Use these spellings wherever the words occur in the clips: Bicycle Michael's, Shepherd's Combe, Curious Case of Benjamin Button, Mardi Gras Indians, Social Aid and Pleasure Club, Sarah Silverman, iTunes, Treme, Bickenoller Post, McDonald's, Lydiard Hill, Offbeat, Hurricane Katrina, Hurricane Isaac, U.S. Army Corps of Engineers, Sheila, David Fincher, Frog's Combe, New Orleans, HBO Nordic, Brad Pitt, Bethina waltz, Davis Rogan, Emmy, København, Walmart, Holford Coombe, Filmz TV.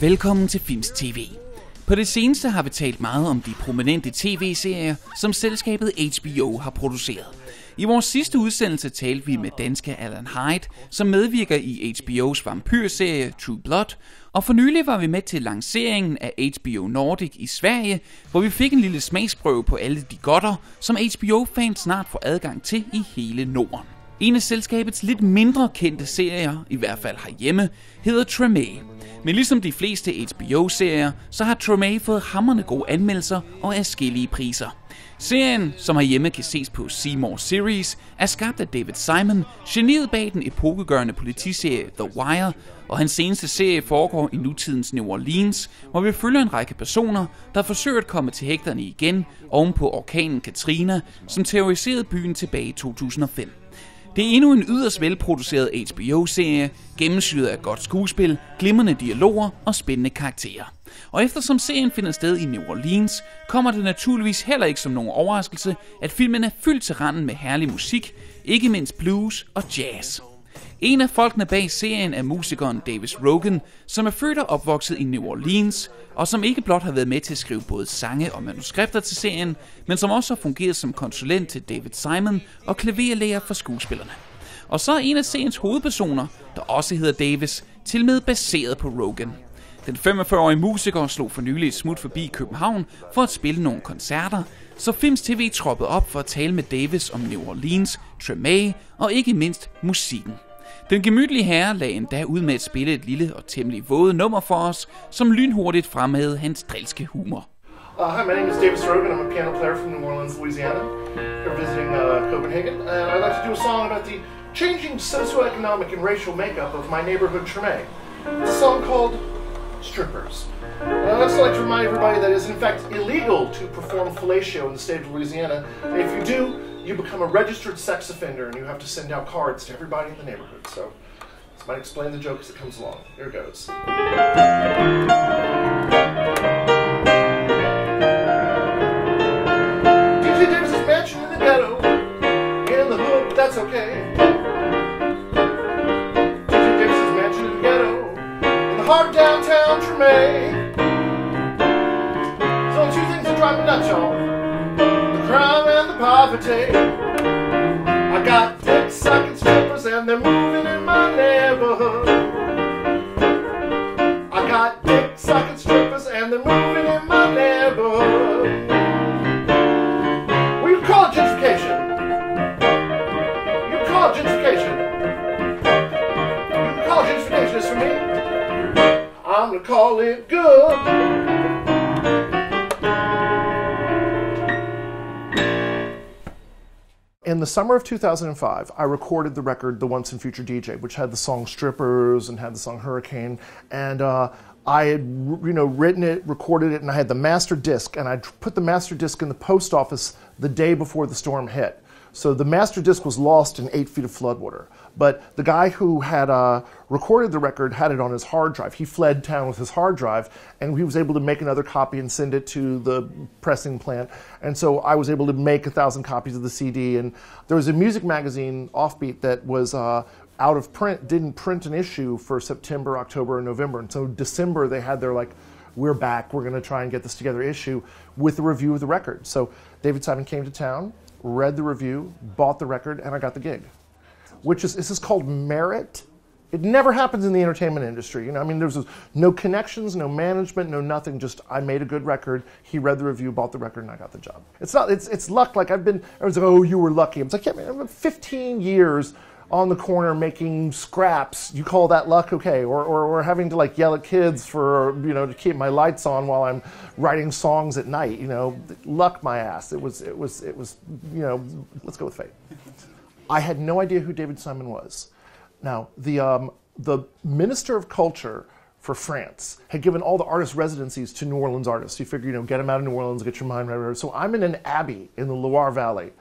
Velkommen til Films TV. På det seneste har vi talt meget om de prominente tv-serier, som selskabet HBO har produceret. I vores sidste udsendelse talte vi med danske Alan Hyde, som medvirker i HBO's vampyrserie True Blood, og for nylig var vi med til lanceringen af HBO Nordic i Sverige, hvor vi fik en lille smagsprøve på alle de godter, som HBO-fans snart får adgang til i hele Norden. En af selskabets lidt mindre kendte serier, i hvert fald herhjemme, hedder Treme. Men ligesom de fleste HBO-serier, så har Treme fået hamrende gode anmeldelser og adskillige priser. Serien, som herhjemme kan ses på Seymour Series, er skabt af David Simon, geniet bag den epokegørende politiserie The Wire, og hans seneste serie foregår i nutidens New Orleans, hvor vi følger en række personer, der forsøger at komme til hægterne igen ovenpå orkanen Katrina, som terroriserede byen tilbage i 2005. Det er endnu en yderst velproduceret HBO-serie, gennemsyret af godt skuespil, glimrende dialoger og spændende karakterer. Og eftersom serien finder sted i New Orleans, kommer det naturligvis heller ikke som nogen overraskelse, at filmen er fyldt til randen med herlig musik, ikke mindst blues og jazz. En af folkene bag serien er musikeren Davis Rogan, som er født og opvokset i New Orleans, og som ikke blot har været med til at skrive både sange og manuskripter til serien, men som også har fungeret som konsulent til David Simon og klaverlærer for skuespillerne. Og så er en af seriens hovedpersoner, der også hedder Davis, tilmed baseret på Rogan. Den 45-årige musiker slog for nylig et smut forbi København for at spille nogle koncerter, så Films TV troppede op for at tale med Davis om New Orleans, Treme og ikke mindst musikken. Den gemytlige herre lagde endda ud med at spille et lille og temmelig våde nummer for os, som lynhurtigt fremhævede hans drilske humor. Hi, my name is Davis Rogan. I'm a piano player from New Orleans, Louisiana. We're visiting Copenhagen, and I'd like to do a song about the changing socioeconomic and racial makeup of my neighborhood Treme. It's a song called Strippers. And I'd also like to remind everybody that it is in fact illegal to perform fellatio in the state of Louisiana, and if you do, you become a registered sex offender and you have to send out cards to everybody in the neighborhood. So this might explain the joke as it comes along. Here it goes. DJ Davis is mansion in the ghetto. In the hood, but that's okay. DJ Davis is mansion in the ghetto. In the heart of downtown Treme. There's only two things that drive me nuts, y'all. Crime and the poverty. I got dick sucking strippers and they're moving in my neighborhood. I got dick sucking strippers and they're moving in my neighborhood. Well, you call it gentrification. You call it gentrification. You call it gentrification. It's for me. I'm gonna call it good. In the summer of 2005, I recorded the record The Once and Future DJ, which had the song Strippers and had the song Hurricane. And I had written it, recorded it, and I had the master disc. And I put the master disc in the post office the day before the storm hit. So the master disc was lost in 8 feet of floodwater. But the guy who had recorded the record had it on his hard drive. He fled town with his hard drive, and he was able to make another copy and send it to the pressing plant. And so I was able to make 1,000 copies of the CD. And there was a music magazine, Offbeat, that was out of print, didn't print an issue for September, October, and November. And so December they had their like, we're back, we're gonna try and get this together issue with a review of the record. So David Simon came to town, read the review, bought the record, and I got the gig. Which is, this is called merit. It never happens in the entertainment industry. You know, I mean, there's no connections, no management, no nothing. Just I made a good record. He read the review, bought the record, and I got the job. It's not. It's luck. Like I've been. Everyone's like, oh, you were lucky. It's like, yeah, man, I've been 15 years on the corner making scraps. You call that luck, okay? Or having to like yell at kids for to keep my lights on while I'm writing songs at night. You know, luck my ass. It was. You know, let's go with fate. I had no idea who David Simon was. Now, the Minister of Culture for France had given all the artist residencies to New Orleans artists. You figure, get them out of New Orleans, get your mind right. So I'm in an abbey in the Loire Valley,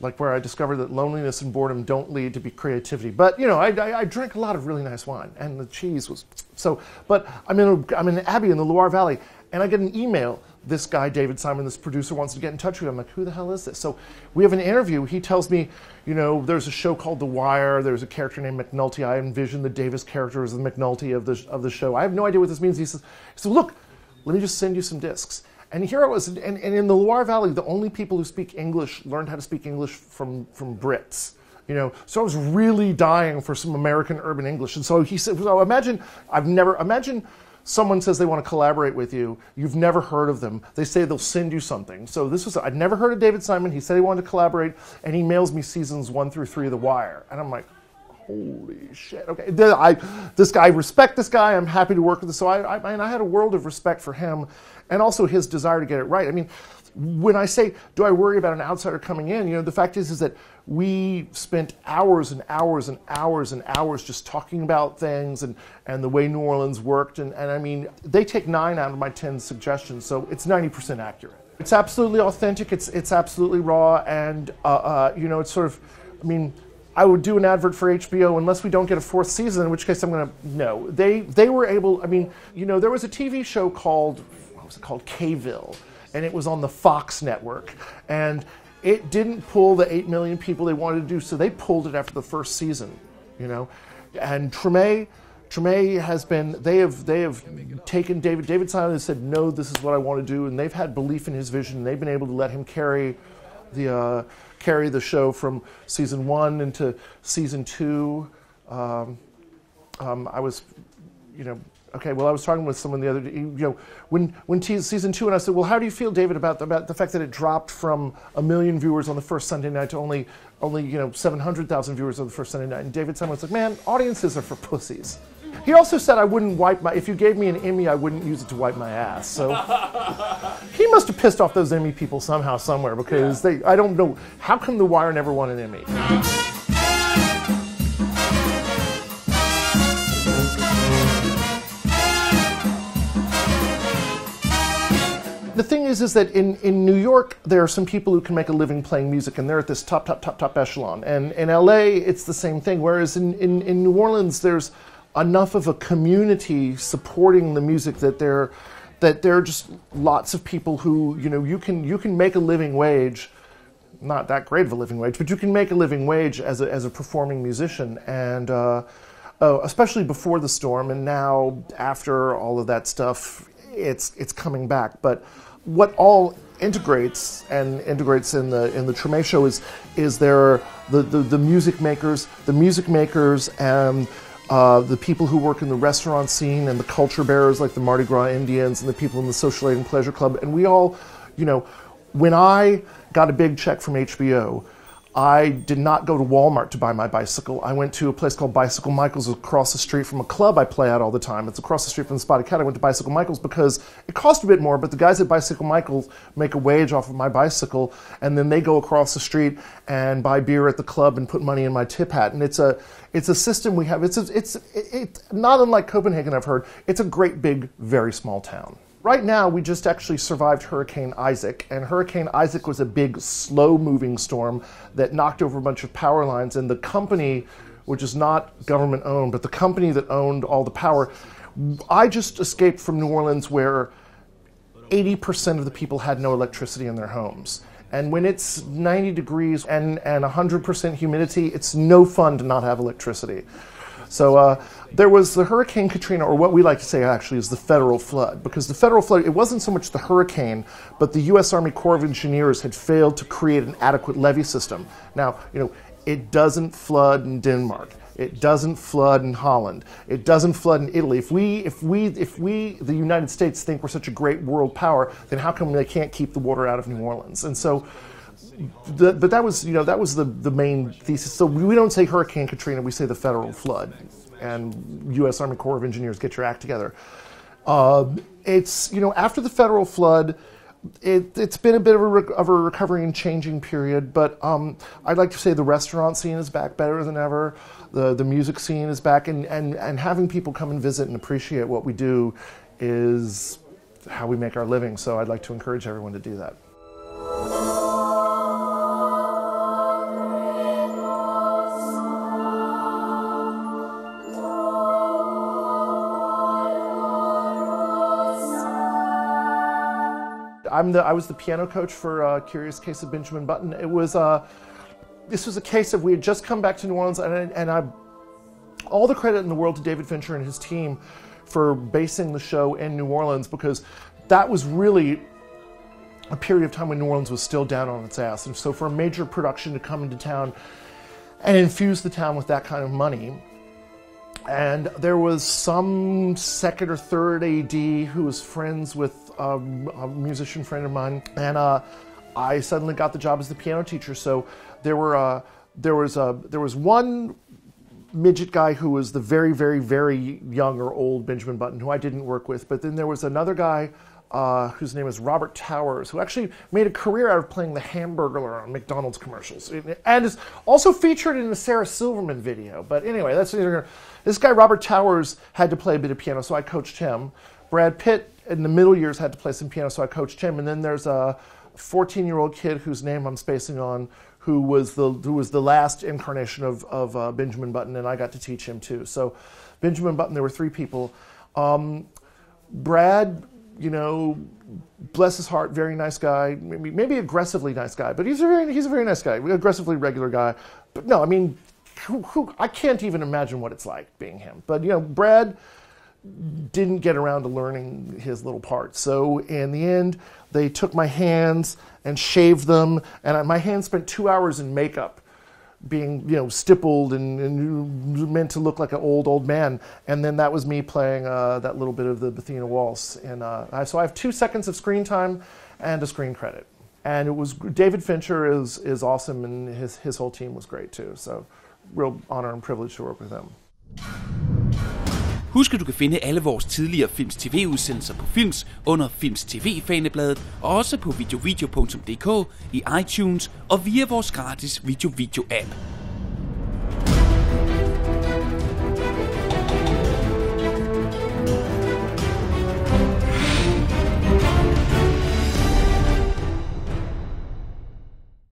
like where I discovered that loneliness and boredom don't lead to creativity. But, I drank a lot of really nice wine, and the cheese was so. But I'm in an abbey in the Loire Valley, and I get an email this guy, David Simon, this producer, wants to get in touch with you. I'm like, who the hell is this? So we have an interview. He tells me, you know, there's a show called The Wire. There's a character named McNulty. I envision the Davis character as the McNulty of the show. I have no idea what this means. He says, so look, let me just send you some discs. And here I was, and in the Loire Valley, the only people who speak English learned how to speak English from Brits. You know, so I was really dying for some American urban English. And so he said, so imagine someone says they want to collaborate with you. You've never heard of them. They say they'll send you something. So this was, I'd never heard of David Simon. He said he wanted to collaborate, and he mails me seasons 1 through 3 of The Wire. And I'm like, holy shit, okay. I respect this guy. I'm happy to work with him. So I had a world of respect for him and also his desire to get it right. I mean, when I say, do I worry about an outsider coming in? You know, the fact is that we spent hours and hours and hours and hours just talking about things and the way New Orleans worked. And I mean, they take 9 out of my 10 suggestions, so it's 90% accurate. It's absolutely authentic. It's absolutely raw. And, you know, it's sort of, I mean, I would do an advert for HBO unless we don't get a 4th season, in which case I'm going to, no. They were able, I mean, you know, there was a TV show called, what was it called? K-Ville. And it was on the Fox network. And it didn't pull the 8 million people they wanted to do, so they pulled it after the 1st season, you know? And Treme has been, they have taken David Simon and said, no, this is what I want to do. And they've had belief in his vision. And they've been able to let him carry the show from season 1 into season 2. I was, you know, okay, well, I was talking with someone the other day, you know, when season 2, and I said, well, how do you feel, David, about the fact that it dropped from 1 million viewers on the 1st Sunday night to only you know, 700,000 viewers on the 1st Sunday night? And David Simon was like, man, audiences are for pussies. He also said I wouldn't wipe my, if you gave me an Emmy, I wouldn't use it to wipe my ass. So he must have pissed off those Emmy people somehow, somewhere, because yeah. I don't know, how come The Wire never won an Emmy? The thing is that in New York, there are some people who can make a living playing music, and they're at this top echelon. And in LA, it's the same thing. Whereas in New Orleans, there's enough of a community supporting the music that there are just lots of people who, you know, you can make a living wage, not that great of a living wage, but you can make a living wage as a performing musician, and especially before the storm, and now after all of that stuff, it's coming back. But what all integrates in the Treme show is there the music makers and the people who work in the restaurant scene, and the culture bearers like the Mardi Gras Indians, and the people in the Social Aid and Pleasure Club. And we all, you know, when I got a big check from HBO, I did not go to Walmart to buy my bicycle. I went to a place called Bicycle Michael's across the street from a club I play at all the time. It's across the street from the Spotted Cat. I went to Bicycle Michael's because it cost a bit more, but the guys at Bicycle Michael's make a wage off of my bicycle, and then they go across the street and buy beer at the club and put money in my tip hat. And it's a system we have. It's not unlike Copenhagen, I've heard. It's a great big, very small town. Right now, we just actually survived Hurricane Isaac, and Hurricane Isaac was a big, slow-moving storm that knocked over a bunch of power lines, and the company, which is not government-owned, but the company that owned all the power, I just escaped from New Orleans where 80% of the people had no electricity in their homes. And when it's 90 degrees and 100% humidity, it's no fun to not have electricity. So there was the Hurricane Katrina, or what we like to say actually is the federal flood, because the federal flood, it wasn't so much the hurricane, but the U.S. Army Corps of Engineers had failed to create an adequate levee system. Now, you know, it doesn't flood in Denmark. It doesn't flood in Holland. It doesn't flood in Italy. If we, the United States, think we're such a great world power, then how come they can't keep the water out of New Orleans? And so, but that was, you know, that was the main thesis. So we don't say Hurricane Katrina, we say the federal flood. And U.S. Army Corps of Engineers, get your act together. It's, you know, after the federal flood, it's been a bit of a recovery and changing period, but I'd like to say the restaurant scene is back better than ever. The music scene is back, and having people come and visit and appreciate what we do is how we make our living. So I'd like to encourage everyone to do that. I was the piano coach for Curious Case of Benjamin Button. It was this was a case of we had just come back to New Orleans, and all the credit in the world to David Fincher and his team for basing the show in New Orleans, because that was really a period of time when New Orleans was still down on its ass. And so for a major production to come into town and infuse the town with that kind of money, and there was some second or third AD who was friends with a musician friend of mine, and I suddenly got the job as the piano teacher. So there were there was one midget guy who was the very, very, very young or old Benjamin Button, who I didn't work with, but then there was another guy whose name is Robert Towers, who actually made a career out of playing the Hamburglar on McDonald's commercials, and is also featured in the Sarah Silverman video. But anyway, that's this guy Robert Towers had to play a bit of piano, so I coached him. Brad Pitt in the middle years had to play some piano, so I coached him. And then there's a 14-year-old kid whose name I'm spacing on, who was the last incarnation of Benjamin Button, and I got to teach him too. So Benjamin Button, there were three people. Brad, you know, bless his heart, very nice guy, maybe aggressively nice guy, but he's a very nice guy, aggressively regular guy. But no, I mean, I can't even imagine what it's like being him. But, you know, Brad didn't get around to learning his little part. So in the end, they took my hands and shaved them, and my hands spent 2 hours in makeup, being, you know, stippled and meant to look like an old man. And then that was me playing that little bit of the Bethina waltz. And so I have 2 seconds of screen time and a screen credit. And it was, David Fincher is awesome, and his whole team was great too. So real honor and privilege to work with them. Husk, at du kan finde alle vores tidligere Films TV-udsendelser på Films under Films TV-fanebladet, og også på videovideo.dk, i iTunes og via vores gratis video-video-app.